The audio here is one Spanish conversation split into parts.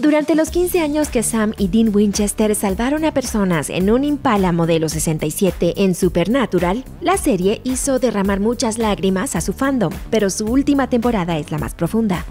Durante los 15 años que Sam y Dean Winchester salvaron a personas en un Impala modelo 67 en Supernatural, la serie hizo derramar muchas lágrimas a su fandom, pero su última temporada es la más profunda.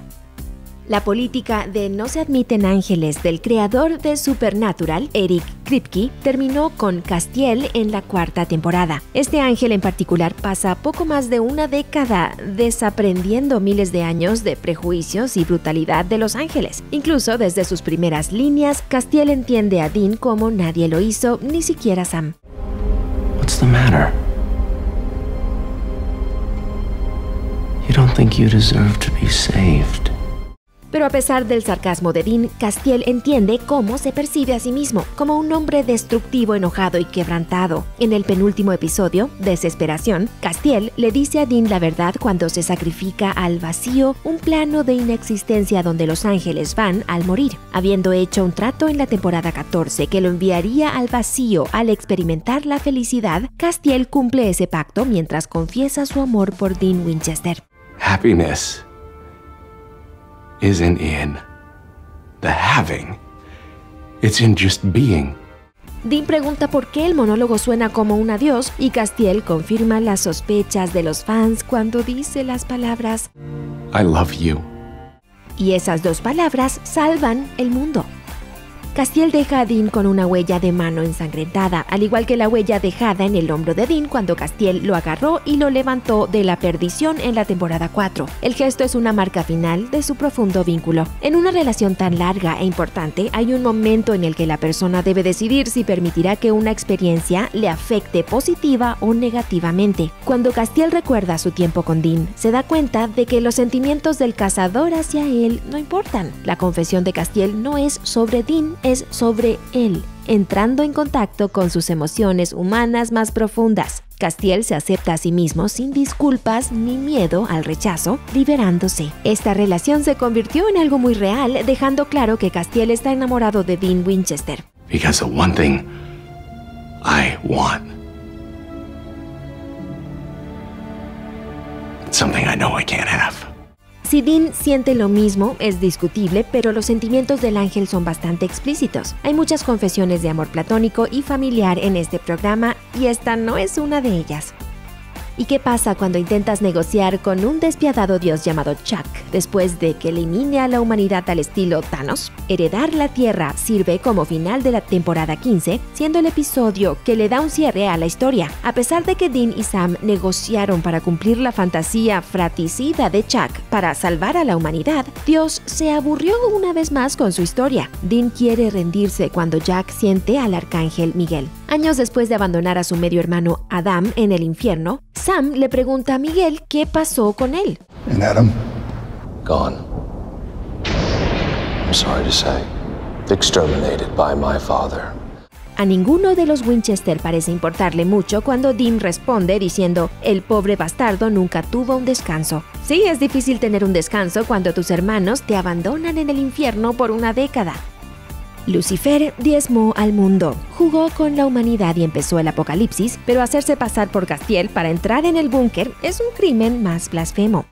La política de no se admiten ángeles del creador de Supernatural, Eric Kripke, terminó con Castiel en la cuarta temporada. Este ángel en particular pasa poco más de una década desaprendiendo miles de años de prejuicios y brutalidad de los ángeles. Incluso desde sus primeras líneas, Castiel entiende a Dean como nadie lo hizo, ni siquiera Sam. What's the matter? You don't think you deserve to be saved. Pero a pesar del sarcasmo de Dean, Castiel entiende cómo se percibe a sí mismo, como un hombre destructivo, enojado y quebrantado. En el penúltimo episodio, Desesperación, Castiel le dice a Dean la verdad cuando se sacrifica al vacío, un plano de inexistencia donde los ángeles van al morir, habiendo hecho un trato en la temporada 14 que lo enviaría al vacío al experimentar la felicidad. Castiel cumple ese pacto mientras confiesa su amor por Dean Winchester. Happiness isn't in the having, it's in just being. Dean pregunta por qué el monólogo suena como un adiós y Castiel confirma las sospechas de los fans cuando dice las palabras I love you. Y esas dos palabras salvan el mundo. Castiel deja a Dean con una huella de mano ensangrentada, al igual que la huella dejada en el hombro de Dean cuando Castiel lo agarró y lo levantó de la perdición en la temporada 4. El gesto es una marca final de su profundo vínculo. En una relación tan larga e importante, hay un momento en el que la persona debe decidir si permitirá que una experiencia le afecte positiva o negativamente. Cuando Castiel recuerda su tiempo con Dean, se da cuenta de que los sentimientos del cazador hacia él no importan. La confesión de Castiel no es sobre Dean, es sobre él, entrando en contacto con sus emociones humanas más profundas. Castiel se acepta a sí mismo sin disculpas ni miedo al rechazo, liberándose. Esta relación se convirtió en algo muy real, dejando claro que Castiel está enamorado de Dean Winchester. Because the one thing I want, something I know I can't have. Si Dean siente lo mismo, es discutible, pero los sentimientos del ángel son bastante explícitos. Hay muchas confesiones de amor platónico y familiar en este programa, y esta no es una de ellas. ¿Y qué pasa cuando intentas negociar con un despiadado dios llamado Chuck después de que elimine a la humanidad al estilo Thanos? Heredar la Tierra sirve como final de la temporada 15, siendo el episodio que le da un cierre a la historia. A pesar de que Dean y Sam negociaron para cumplir la fantasía fratricida de Chuck para salvar a la humanidad, Dios se aburrió una vez más con su historia. Dean quiere rendirse cuando Jack siente al arcángel Miguel. Años después de abandonar a su medio hermano Adam en el infierno, Sam le pregunta a Miguel qué pasó con él. And Adam? Gone. I'm sorry to say. Exterminated by my father. A ninguno de los Winchester parece importarle mucho cuando Dean responde diciendo «El pobre bastardo nunca tuvo un descanso». Sí, es difícil tener un descanso cuando tus hermanos te abandonan en el infierno por una década. Lucifer diezmó al mundo, jugó con la humanidad y empezó el apocalipsis, pero hacerse pasar por Castiel para entrar en el búnker es un crimen más blasfemo.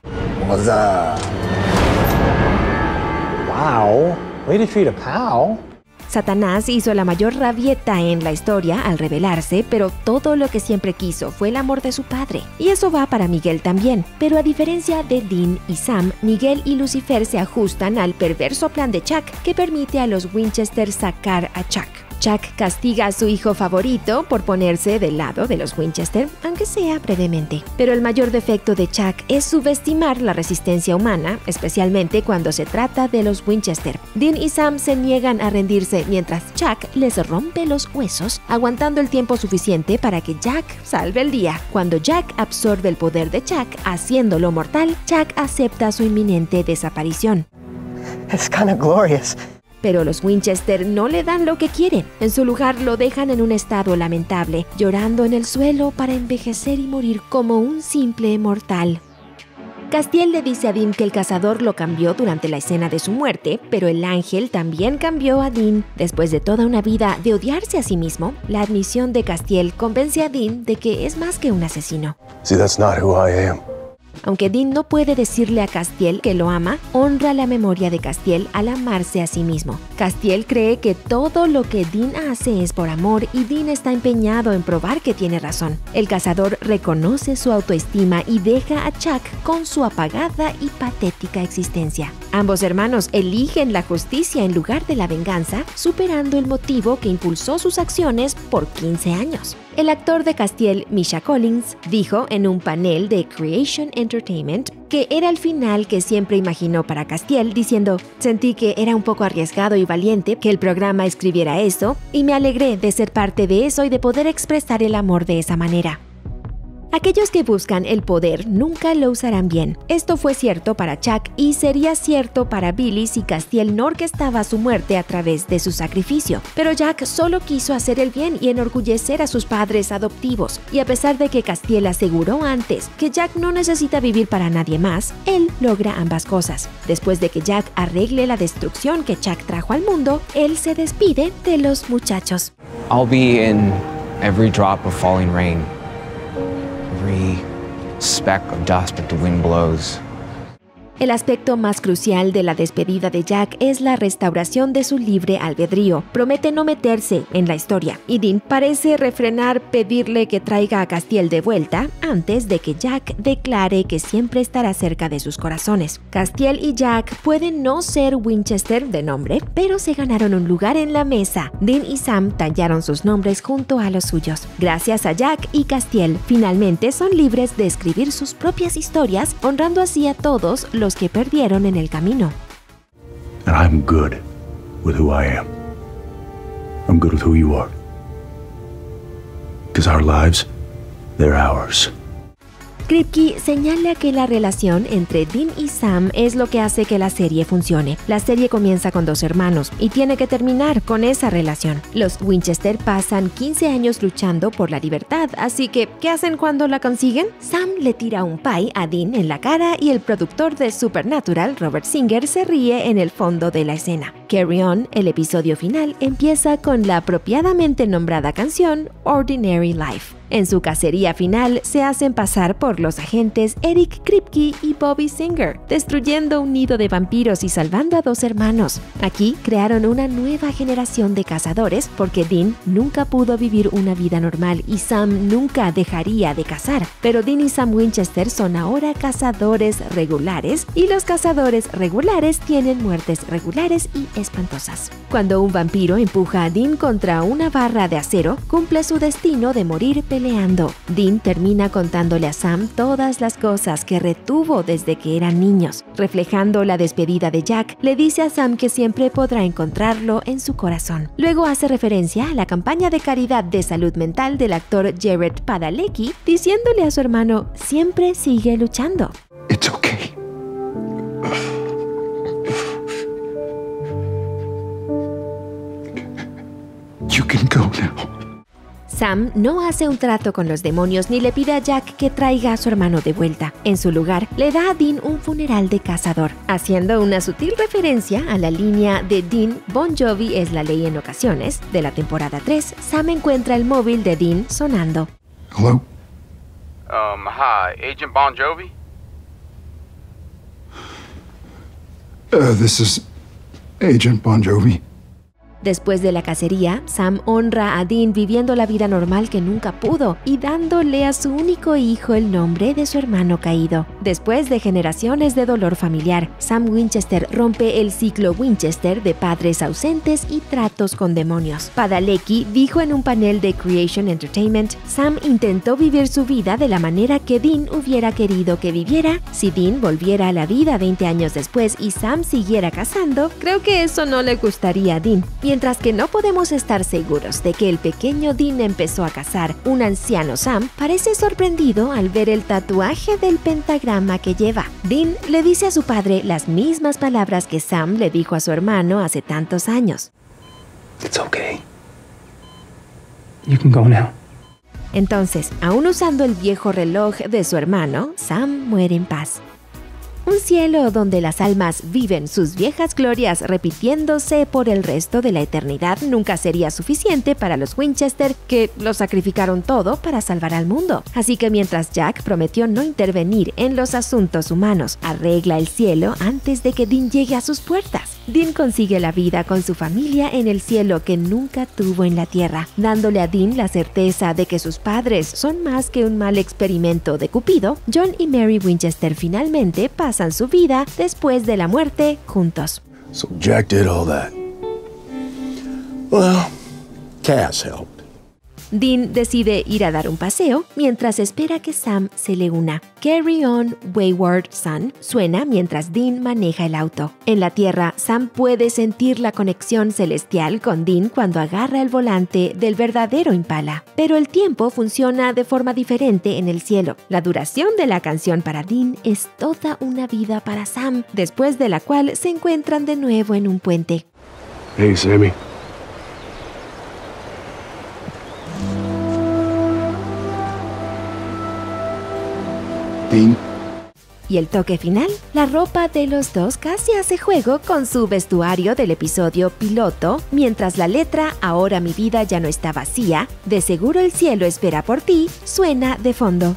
Wow, way to treat a pal. Satanás hizo la mayor rabieta en la historia al rebelarse, pero todo lo que siempre quiso fue el amor de su padre. Y eso va para Miguel también. Pero a diferencia de Dean y Sam, Miguel y Lucifer se ajustan al perverso plan de Chuck que permite a los Winchester sacar a Chuck. Chuck castiga a su hijo favorito por ponerse del lado de los Winchester, aunque sea brevemente. Pero el mayor defecto de Chuck es subestimar la resistencia humana, especialmente cuando se trata de los Winchester. Dean y Sam se niegan a rendirse mientras Chuck les rompe los huesos, aguantando el tiempo suficiente para que Jack salve el día. Cuando Jack absorbe el poder de Chuck, haciéndolo mortal, Chuck acepta su inminente desaparición. Es kind of glorious. Pero los Winchester no le dan lo que quieren. En su lugar lo dejan en un estado lamentable, llorando en el suelo para envejecer y morir como un simple mortal. Castiel le dice a Dean que el cazador lo cambió durante la escena de su muerte, pero el ángel también cambió a Dean. Después de toda una vida de odiarse a sí mismo, la admisión de Castiel convence a Dean de que es más que un asesino. See, that's not who I am. Aunque Dean no puede decirle a Castiel que lo ama, honra la memoria de Castiel al amarse a sí mismo. Castiel cree que todo lo que Dean hace es por amor y Dean está empeñado en probar que tiene razón. El cazador reconoce su autoestima y deja a Chuck con su apagada y patética existencia. Ambos hermanos eligen la justicia en lugar de la venganza, superando el motivo que impulsó sus acciones por 15 años. El actor de Castiel, Misha Collins, dijo en un panel de Creation Entertainment que era el final que siempre imaginó para Castiel, diciendo: «Sentí que era un poco arriesgado y valiente que el programa escribiera eso, y me alegré de ser parte de eso y de poder expresar el amor de esa manera». Aquellos que buscan el poder nunca lo usarán bien. Esto fue cierto para Chuck y sería cierto para Billy si Castiel no orquestaba su muerte a través de su sacrificio. Pero Jack solo quiso hacer el bien y enorgullecer a sus padres adoptivos. Y a pesar de que Castiel aseguró antes que Jack no necesita vivir para nadie más, él logra ambas cosas. Después de que Jack arregle la destrucción que Chuck trajo al mundo, él se despide de los muchachos. I'll be in every drop of falling rain. Speck of dust that the wind blows. El aspecto más crucial de la despedida de Jack es la restauración de su libre albedrío. Promete no meterse en la historia, y Dean parece refrenar pedirle que traiga a Castiel de vuelta antes de que Jack declare que siempre estará cerca de sus corazones. Castiel y Jack pueden no ser Winchester de nombre, pero se ganaron un lugar en la mesa. Dean y Sam tallaron sus nombres junto a los suyos. Gracias a Jack y Castiel, finalmente son libres de escribir sus propias historias, honrando así a todos los que perdieron en el camino. And I'm good with who I am. I'm good with who you are. Because our lives, they're ours. Kripke señala que la relación entre Dean y Sam es lo que hace que la serie funcione. La serie comienza con dos hermanos y tiene que terminar con esa relación. Los Winchester pasan 15 años luchando por la libertad, así que ¿qué hacen cuando la consiguen? Sam le tira un pie a Dean en la cara y el productor de Supernatural, Robert Singer, se ríe en el fondo de la escena. Carry On, el episodio final, empieza con la apropiadamente nombrada canción Ordinary Life. En su cacería final, se hacen pasar por los agentes Eric Kripke y Bobby Singer, destruyendo un nido de vampiros y salvando a dos hermanos. Aquí crearon una nueva generación de cazadores porque Dean nunca pudo vivir una vida normal y Sam nunca dejaría de cazar. Pero Dean y Sam Winchester son ahora cazadores regulares y los cazadores regulares tienen muertes regulares y espantosas. Cuando un vampiro empuja a Dean contra una barra de acero, cumple su destino de morir peleando. Dean termina contándole a Sam todas las cosas que retuvo desde que eran niños. Reflejando la despedida de Jack, le dice a Sam que siempre podrá encontrarlo en su corazón. Luego hace referencia a la campaña de caridad de salud mental del actor Jared Padalecki, diciéndole a su hermano: siempre sigue luchando. It's okay. You can go now. Sam no hace un trato con los demonios ni le pide a Jack que traiga a su hermano de vuelta. En su lugar, le da a Dean un funeral de cazador, haciendo una sutil referencia a la línea de Dean Bon Jovi es la ley en ocasiones. De la temporada 3, Sam encuentra el móvil de Dean sonando. Hello. Hi, Agent Bon Jovi. This is Agent Bon Jovi. Después de la cacería, Sam honra a Dean viviendo la vida normal que nunca pudo y dándole a su único hijo el nombre de su hermano caído. Después de generaciones de dolor familiar, Sam Winchester rompe el ciclo Winchester de padres ausentes y tratos con demonios. Padalecki dijo en un panel de Creation Entertainment: Sam intentó vivir su vida de la manera que Dean hubiera querido que viviera. Si Dean volviera a la vida 20 años después y Sam siguiera cazando, creo que eso no le gustaría a Dean. Mientras que no podemos estar seguros de que el pequeño Dean empezó a cazar, un anciano Sam parece sorprendido al ver el tatuaje del pentagrama que lleva. Dean le dice a su padre las mismas palabras que Sam le dijo a su hermano hace tantos años. It's okay. You can go now. Entonces, aún usando el viejo reloj de su hermano, Sam muere en paz. Un cielo donde las almas viven sus viejas glorias repitiéndose por el resto de la eternidad nunca sería suficiente para los Winchester, que lo sacrificaron todo para salvar al mundo. Así que mientras Jack prometió no intervenir en los asuntos humanos, arregla el cielo antes de que Dean llegue a sus puertas. Dean consigue la vida con su familia en el cielo que nunca tuvo en la tierra, dándole a Dean la certeza de que sus padres son más que un mal experimento de Cupido. John y Mary Winchester finalmente pasan su vida después de la muerte juntos. So Jack did all that. Well, Cass helped. Dean decide ir a dar un paseo mientras espera que Sam se le una. Carry On, Wayward Son suena mientras Dean maneja el auto. En la Tierra, Sam puede sentir la conexión celestial con Dean cuando agarra el volante del verdadero Impala. Pero el tiempo funciona de forma diferente en el cielo. La duración de la canción para Dean es toda una vida para Sam, después de la cual se encuentran de nuevo en un puente. Hey, Sammy. Y el toque final, la ropa de los dos casi hace juego con su vestuario del episodio piloto, mientras la letra "Ahora mi vida ya no está vacía, de seguro el cielo espera por ti" suena de fondo.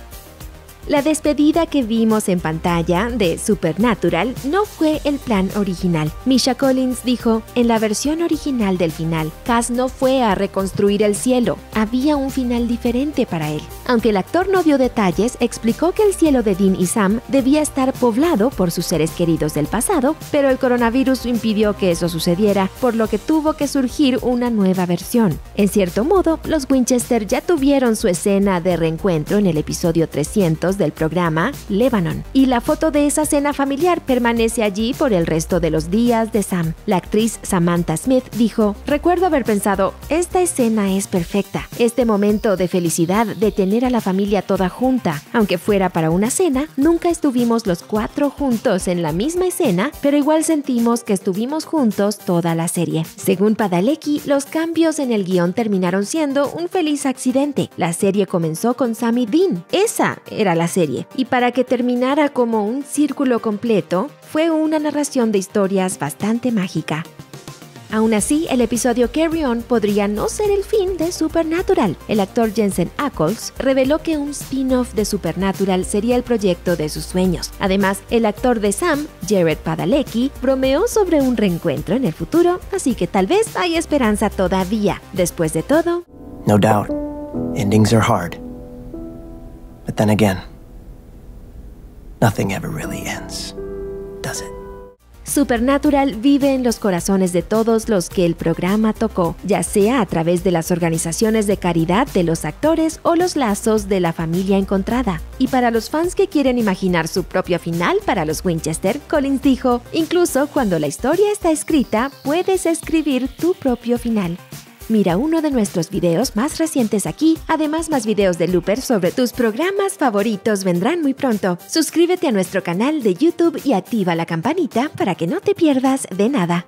La despedida que vimos en pantalla de Supernatural no fue el plan original. Misha Collins dijo, en la versión original del final, Cass no fue a reconstruir el cielo, había un final diferente para él. Aunque el actor no dio detalles, explicó que el cielo de Dean y Sam debía estar poblado por sus seres queridos del pasado, pero el coronavirus impidió que eso sucediera, por lo que tuvo que surgir una nueva versión. En cierto modo, los Winchester ya tuvieron su escena de reencuentro en el episodio 300 del programa Lebanon, y la foto de esa cena familiar permanece allí por el resto de los días de Sam. La actriz Samantha Smith dijo, recuerdo haber pensado, esta escena es perfecta, este momento de felicidad de tener a la familia toda junta, aunque fuera para una cena, nunca estuvimos los cuatro juntos en la misma escena, pero igual sentimos que estuvimos juntos toda la serie. Según Padalecki, los cambios en el guión terminaron siendo un feliz accidente. La serie comenzó con Sam y Dean, esa era la serie, y para que terminara como un círculo completo, fue una narración de historias bastante mágica. Aún así, el episodio Carry On podría no ser el fin de Supernatural. El actor Jensen Ackles reveló que un spin-off de Supernatural sería el proyecto de sus sueños. Además, el actor de Sam, Jared Padalecki, bromeó sobre un reencuentro en el futuro, así que tal vez hay esperanza todavía. Después de todo, no doubt, endings are hard. But then again, nothing ever really ends, does it? Supernatural vive en los corazones de todos los que el programa tocó, ya sea a través de las organizaciones de caridad de los actores o los lazos de la familia encontrada. Y para los fans que quieren imaginar su propio final para los Winchester, Collins dijo, incluso cuando la historia está escrita, puedes escribir tu propio final. Mira uno de nuestros videos más recientes aquí. Además, más videos de Looper sobre tus programas favoritos vendrán muy pronto. Suscríbete a nuestro canal de YouTube y activa la campanita para que no te pierdas de nada.